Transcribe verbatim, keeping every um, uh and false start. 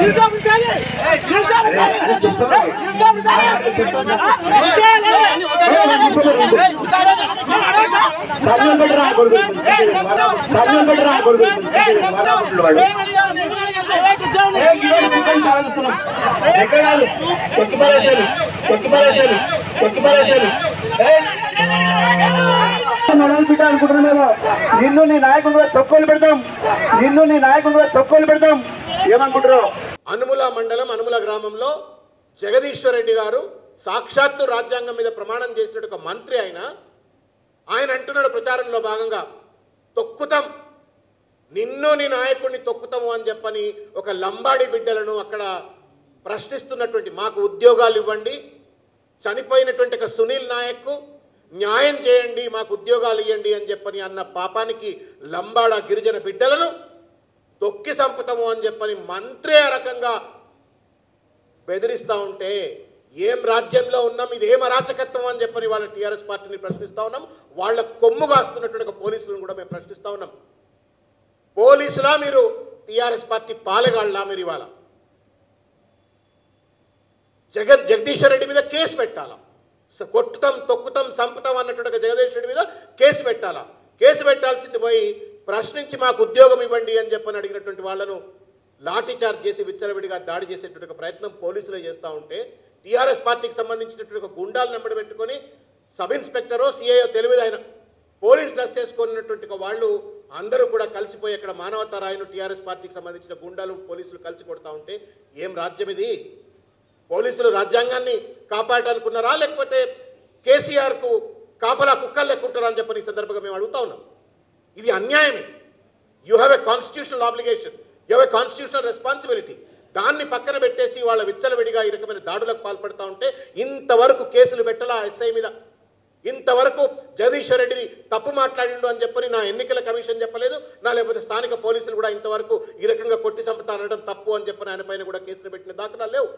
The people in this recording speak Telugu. నిన్ను నీ నాయకుడిగా చొక్కోలు పెడతాం నిన్ను నీ నాయకుడిగా చొక్కోలు పెడతాం ఏమనుకుంటారో అనుముల మండలం అనుముల గ్రామంలో జగదీష్ రెడ్డి గారు సాక్షాత్తు రాజ్యాంగం మీద ప్రమాణం చేసినట్టు ఒక మంత్రి ఆయన ఆయన అంటున్నాడు ప్రచారంలో భాగంగా తొక్కుతాం నిన్ను నీ నాయకుడిని తొక్కుతాము అని చెప్పని ఒక లంబాడి బిడ్డలను అక్కడ ప్రశ్నిస్తున్నటువంటి మాకు ఉద్యోగాలు ఇవ్వండి చనిపోయినటువంటి ఒక సునీల్ నాయక్కు న్యాయం చేయండి మాకు ఉద్యోగాలు ఇవ్వండి అని చెప్పని అన్న పాపానికి లంబాడ గిరిజన బిడ్డలను తొక్కి సంపుతము అని చెప్పని మంత్రి ఆ రకంగా బెదిరిస్తూ ఉంటే ఏం రాజ్యంలో ఉన్నాం ఇది ఏం అరాచకత్వం అని చెప్పని వాళ్ళ టీఆర్ఎస్ పార్టీని ప్రశ్నిస్తూ ఉన్నాం. వాళ్ళ కొమ్ము కాస్తున్నటువంటి పోలీసులను కూడా మేము ప్రశ్నిస్తూ ఉన్నాం. పోలీసులా మీరు, టీఆర్ఎస్ పార్టీ పాలెగాళ్ళ మీరు? ఇవాళ జగన్ జగదీష్ రెడ్డి మీద కేసు పెట్టాలా? కొట్టుతాం తొక్కుతాం సంపుతాం అన్నటువంటి జగదీష్ రెడ్డి మీద కేసు పెట్టాలా? కేసు పెట్టాల్సింది పోయి ప్రశ్నించి మాకు ఉద్యోగం ఇవ్వండి అని చెప్పని అడిగినటువంటి వాళ్ళను లాఠీచార్జ్ చేసి విచ్చలవిడిగా దాడి చేసేటువంటి ప్రయత్నం పోలీసులే చేస్తూ ఉంటే టీఆర్ఎస్ పార్టీకి సంబంధించినటువంటి ఒక గుండాలు నెంబడి పెట్టుకొని సబ్ ఇన్స్పెక్టరో సిఐఓ తెలివిదైన పోలీస్ డ్రెస్ చేసుకున్నటువంటి వాళ్ళు అందరూ కూడా కలిసిపోయి అక్కడ మానవతారాయను టీఆర్ఎస్ పార్టీకి సంబంధించిన గుండాలు పోలీసులు కలిసి కొడతా ఉంటే ఏం రాజ్యం ఇది? పోలీసులు రాజ్యాంగాన్ని కాపాడాలనుకున్నారా లేకపోతే కేసీఆర్కు కాపలా కుక్కలు లెక్కుంటారా అని చెప్పని ఈ సందర్భంగా మేము అడుగుతా ఉన్నాం. ఇది అన్యాయమే. You have a constitutional obligation, you have a constitutional responsibility. దాన్ని పక్కన పెట్టేసి వాళ్ళ విచ్చలవిడిగా ఈ రకమైన దాడులకు పాల్పడుతూ ఉంటే ఇంతవరకు కేసులు పెట్టాలా ఎస్ఐ మీద? ఇంతవరకు జగదీశ్వర్ రెడ్డిని తప్పు మాట్లాడిండు అని చెప్పని నా ఎన్నికల కమిషన్ చెప్పలేదు, నా లేకపోతే స్థానిక పోలీసులు కూడా ఇంతవరకు ఈ రకంగా కొట్టి చంపుతానడం తప్పు అని చెప్పని ఆయన పైన కూడా కేసులు పెట్టిన దాఖలాలు లేవు.